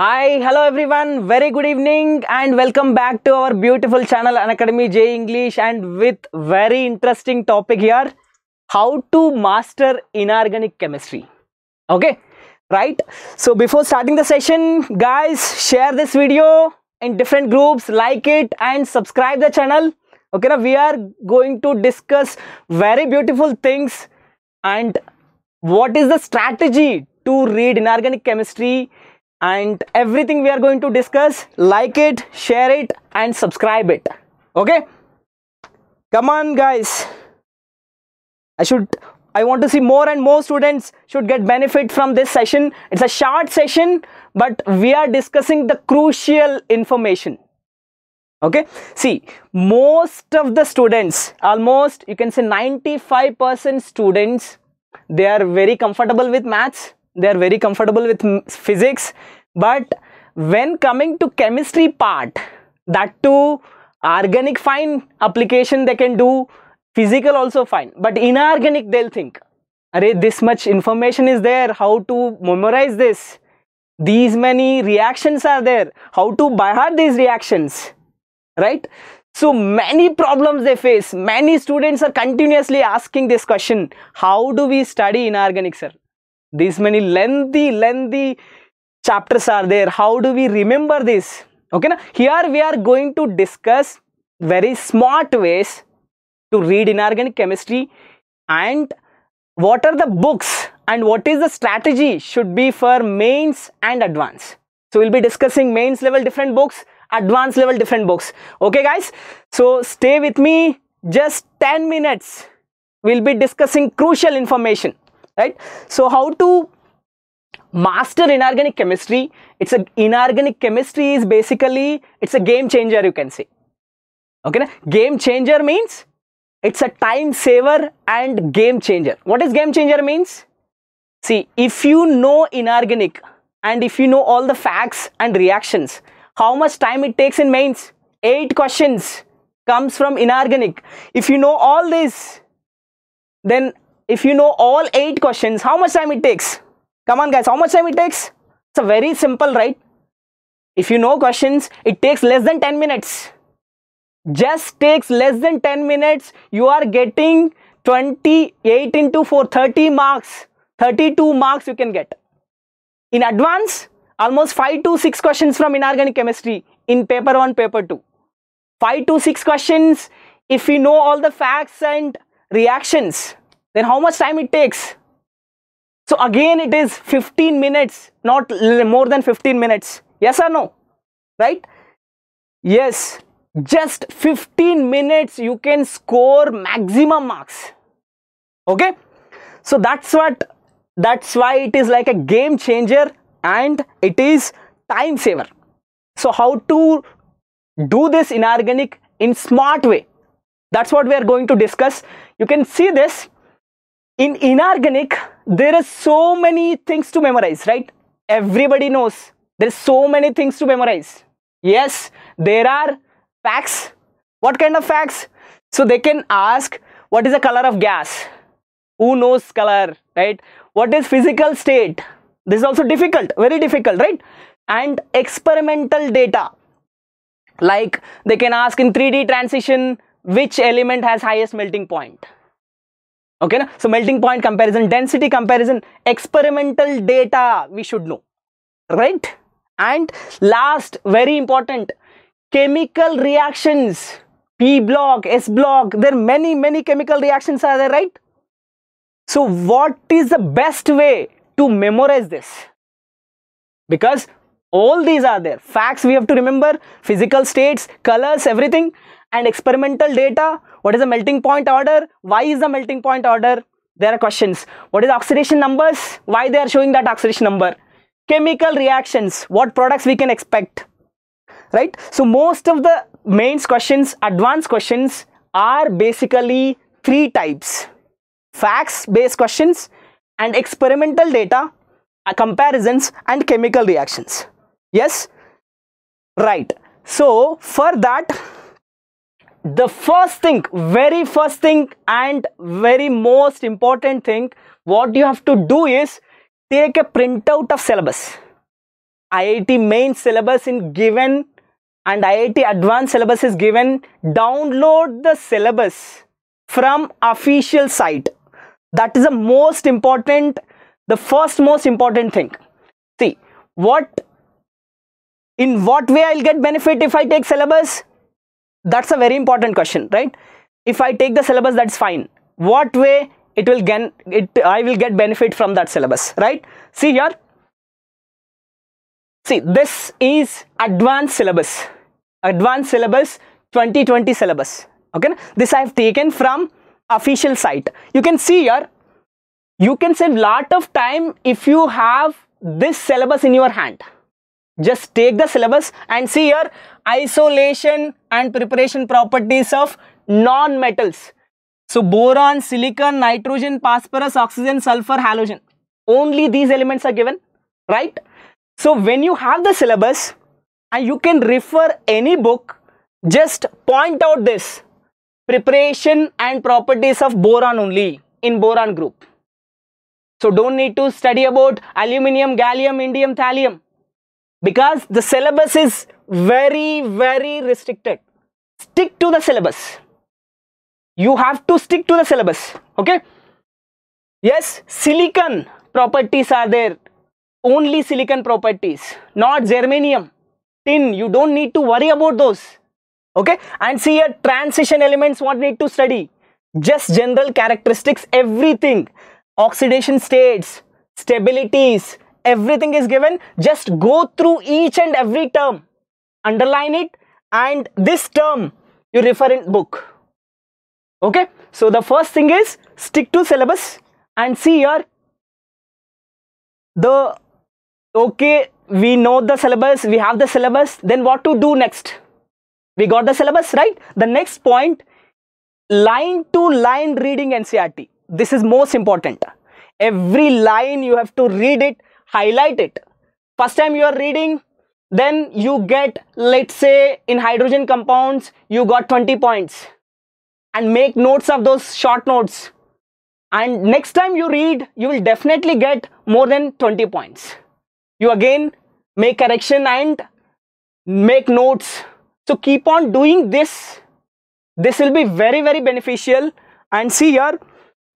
Hi, hello everyone, very good evening and welcome back to our beautiful channel Unacademy JEE English, and with very interesting topic here, how to master inorganic chemistry. Okay, right. So before starting the session, guys, share this video in different groups, like it and subscribe the channel. Okay, now we are going to discuss very beautiful things and what is the strategy to read inorganic chemistry. And everything we are going to discuss, like it, share it and subscribe it. Okay, come on guys, I want to see more and more students should get benefit from this session. It's a short session, but we are discussing the crucial information. Okay, see, most of the students, almost you can say 95% students, they are very comfortable with maths. They are very comfortable with physics, but when coming to chemistry part, that too organic fine application they can do, physical also fine, but inorganic they'll think, arey this much information is there, how to memorize this, these many reactions are there, how to by heart these reactions, right? So many problems they face. Many students are continuously asking this question, how do we study inorganic, sir? These many lengthy chapters are there. How do we remember this? Okay, na? Here we are going to discuss very smart ways to read inorganic chemistry and what are the books and what is the strategy should be for mains and advanced. So we'll be discussing mains level different books, advanced level different books. Okay guys, so stay with me, just 10 minutes. We'll be discussing crucial information. Right, so how to master inorganic chemistry? It's a inorganic chemistry is basically it's a game changer, you can say. Okay, na? Game changer means it's a time saver and game changer. What is game changer means? See, if you know inorganic and if you know all the facts and reactions, how much time it takes in mains? 8 questions comes from inorganic. If you know all this, then if you know all 8 questions, how much time it takes? Come on guys, how much time it takes? It's a very simple, right? If you know questions, it takes less than 10 minutes. Just takes less than 10 minutes. You are getting 28 into 4, 30 marks. 32 marks you can get. In advance, almost 5 to 6 questions from inorganic chemistry in paper 1, paper 2. 5 to 6 questions. If you know all the facts and reactions, then how much time it takes? So again it is 15 minutes, not more than 15 minutes. Yes or no? Right? Yes. Just 15 minutes you can score maximum marks. Okay? So that's why it is like a game changer and it is time saver. So how to do this inorganic in smart way? That's what we are going to discuss. You can see this. In inorganic, there are so many things to memorize, right? Everybody knows there are so many things to memorize. Yes, there are facts. What kind of facts? So they can ask, what is the color of gas? Who knows color, right? What is physical state? This is also difficult, very difficult, right? And experimental data. Like they can ask in 3D transition, which element has highest melting point? Okay, na? So melting point comparison, density comparison, experimental data we should know, right? And last, very important, chemical reactions, P block, S block, there are many chemical reactions are there, right? So what is the best way to memorize this? Because all these are there, facts we have to remember, physical states, colors, everything. And experimental data, what is the melting point order, why is the melting point order, there are questions. What is oxidation numbers, why they are showing that oxidation number, chemical reactions, what products we can expect, right? So most of the mains questions, advanced questions are basically 3 types, facts based questions and experimental data, comparisons and chemical reactions. Yes, right. So for that, the first thing, very first thing and very most important thing, what you have to do is take a printout of syllabus. IIT main syllabus in given and IIT advanced syllabus is given. Download the syllabus from official site. That is the most important, the first most important thing. See, in what way I'll get benefit if I take syllabus? That's a very important question, right? If I take the syllabus, that's fine. What way it will get, I will get benefit from that syllabus, right? See here. See, this is advanced syllabus 2020 syllabus. Okay, this I have taken from official site. You can see here, you can save lot of time if you have this syllabus in your hand. Just take the syllabus and see here, isolation and preparation properties of non-metals. So boron, silicon, nitrogen, phosphorus, oxygen, sulfur, halogen. Only these elements are given, right? So when you have the syllabus and you can refer any book, just point out this preparation and properties of boron only in boron group. So don't need to study about aluminium, gallium, indium, thallium, because the syllabus is very restricted. Stick to the syllabus. You have to stick to the syllabus. Okay. Yes, silicon properties are there. Only silicon properties, not germanium, tin. You don't need to worry about those. Okay. And see here, transition elements, what need to study? Just general characteristics, everything. Oxidation states, stabilities, everything is given. Just go through each and every term. Underline it. And this term, you refer in book. Okay. So the first thing is stick to syllabus. And see here, okay, we know the syllabus, we have the syllabus, then what to do next? We got the syllabus, right? The next point, line to line reading NCERT. This is most important. Every line you have to read it, highlight it. First time you are reading, then you get, let's say in hydrogen compounds, you got 20 points. And make notes of those short notes. And next time you read, you will definitely get more than 20 points. You again make correction and make notes. So keep on doing this. This will be very beneficial. And see here,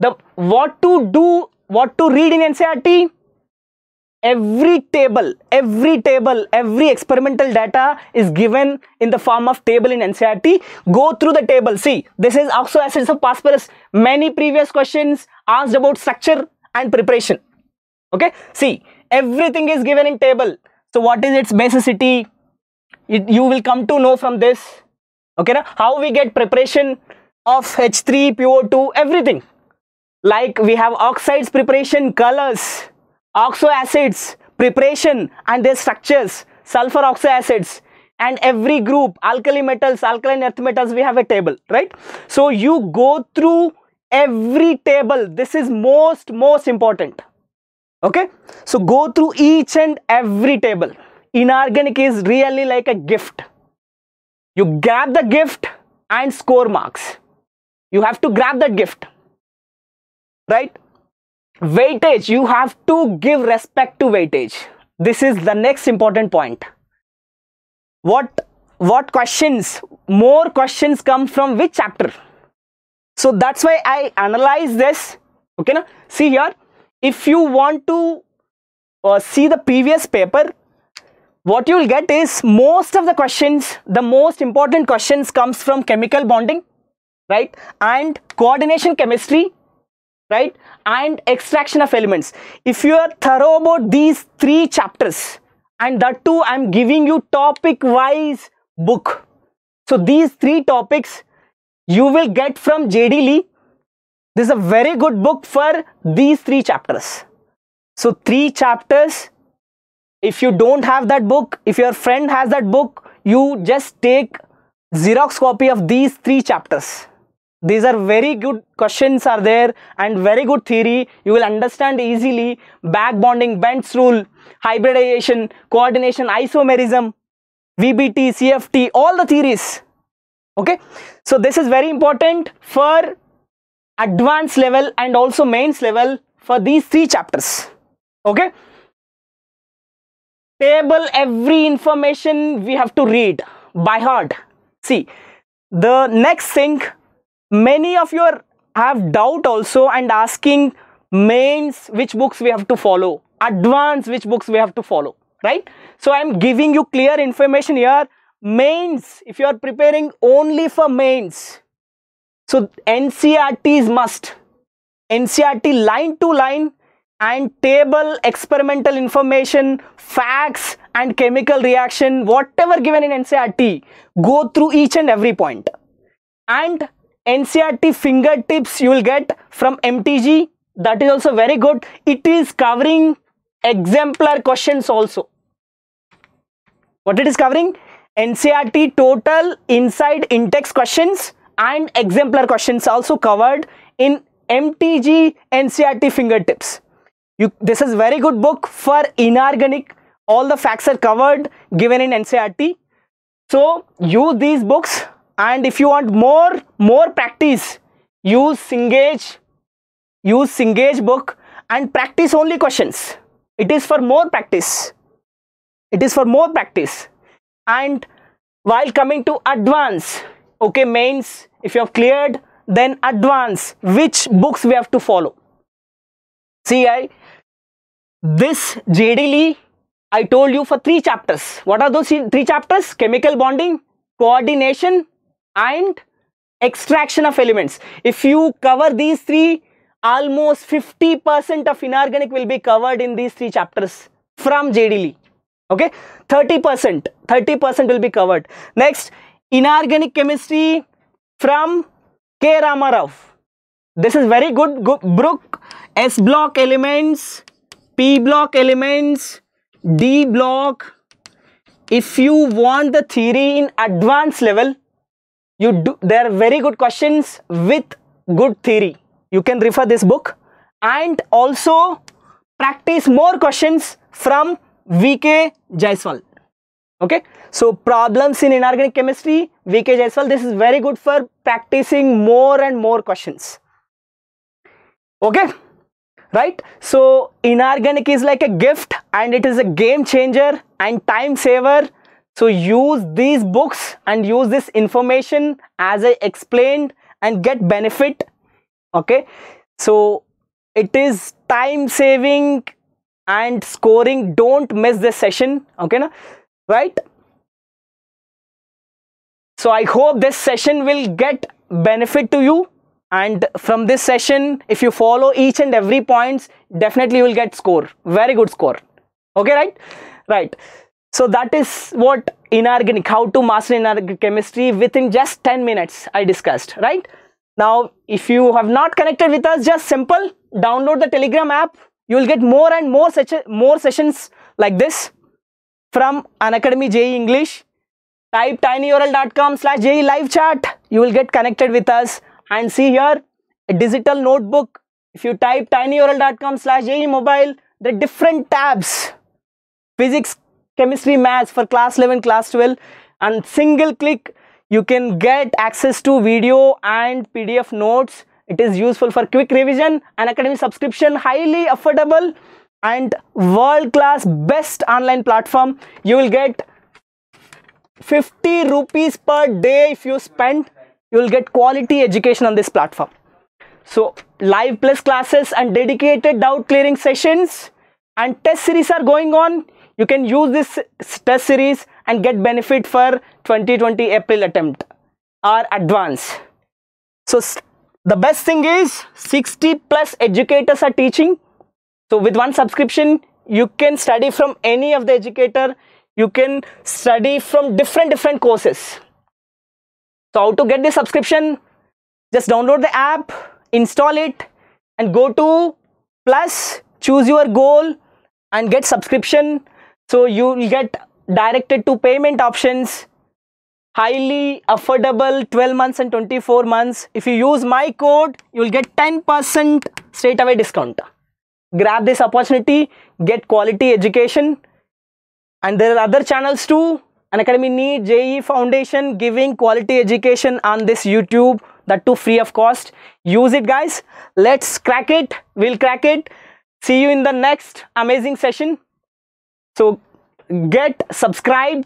the what to do, what to read in NCERT. Every table, every experimental data is given in the form of table in NCERT. Go through the table. See, this is oxo acids of phosphorus. Many previous questions asked about structure and preparation. Okay, see, everything is given in table. So what is its basicity? You will come to know from this. Okay, now how we get preparation of H3, PO2, everything. Like we have oxides preparation, colors, oxo acids preparation and their structures, sulfur oxo acids, and every group, alkali metals, alkaline earth metals, we have a table, right? So you go through every table. This is most important. Okay, so go through each and every table. Inorganic is really like a gift. You grab the gift and score marks. You have to grab that gift, right? Weightage, you have to give respect to weightage. This is the next important point. What questions, more questions come from which chapter? So that's why I analyze this. Okay, now see here, if you want to see the previous paper, what you will get is most of the questions, the most important questions comes from chemical bonding, right, and coordination chemistry, right, and extraction of elements. If you are thorough about these three chapters, and that too I am giving you topic wise book. So these three topics you will get from JD Lee. This is a very good book for these three chapters. So three chapters, if you don't have that book, if your friend has that book, you just take Xerox copy of these three chapters. These are very good questions are there and very good theory. You will understand easily back bonding, Bent's rule, hybridization, coordination, isomerism, VBT, CFT, all the theories. Okay. So this is very important for advanced level and also mains level for these three chapters. Okay. table, every information we have to read by heart. See, the next thing, many of you have doubt also and asking mains which books we have to follow, advanced which books we have to follow, right? So I am giving you clear information here. Mains, if you are preparing only for mains, so NCERT is must. NCERT line to line and table, experimental information, facts and chemical reaction, whatever given in NCERT, go through each and every point. And NCERT fingertips you will get from MTG, that is also very good. It is covering exemplar questions also. What it is covering? NCERT total inside in-text questions and exemplar questions also covered in MTG NCERT fingertips. This is very good book for inorganic. All the facts are covered given in NCERT. So use these books, and if you want more practice, use Cengage. Use Cengage book and practice only questions. It is for more practice. It is for more practice. And while coming to advance, okay, mains, if you have cleared, then advance, which books we have to follow. See, this JD Lee, I told you for 3 chapters. What are those 3 chapters? Chemical bonding, coordination and extraction of elements. If you cover these 3, almost 50% of inorganic will be covered in these 3 chapters from JD Lee. Okay, 30% will be covered. Next, inorganic chemistry from K Ramarao. This is very good, book. S block elements, P block elements, D block. If you want the theory in advanced level, there are very good questions with good theory. You can refer this book and also practice more questions from V.K. Jaiswal. Okay, so problems in inorganic chemistry, V.K. Jaiswal. This is very good for practicing more and more questions. Okay, right. So inorganic is like a gift and it is a game changer and time saver. So use these books and use this information as I explained and get benefit. Okay, so it is time saving and scoring. Don't miss this session. Okay, na? Right. So I hope this session will get benefit to you, and from this session, if you follow each and every points, definitely you will get score, very good score. Okay, right. So that is what inorganic, how to master inorganic chemistry within just 10 minutes I discussed, right? Now, if you have not connected with us, just simple, download the Telegram app. You will get more and more sessions like this from Unacademy JEE English. Type tinyurl.com/JEE live chat. You will get connected with us, and see here a digital notebook. If you type tinyurl.com/JEE mobile, the different tabs, physics, chemistry, maths for class 11, class 12, and single click you can get access to video and PDF notes. It is useful for quick revision. Unacademy subscription, highly affordable and world class, best online platform. You will get 50 rupees per day if you spend. You will get quality education on this platform. So live plus classes and dedicated doubt clearing sessions and test series are going on. You can use this test series and get benefit for 2020 April attempt or advance. So the best thing is 60+ educators are teaching. So with one subscription, you can study from any of the educator. You can study from different courses. So how to get this subscription? Just download the app, install it and go to plus, choose your goal and get subscription. So you will get directed to payment options, highly affordable, 12 months and 24 months. If you use my code, you will get 10% straight away discount. Grab this opportunity, get quality education. And there are other channels too. Unacademy, NEET, JEE Foundation giving quality education on this YouTube, that too free of cost. Use it, guys. Let's crack it. We'll crack it. See you in the next amazing session. So get subscribed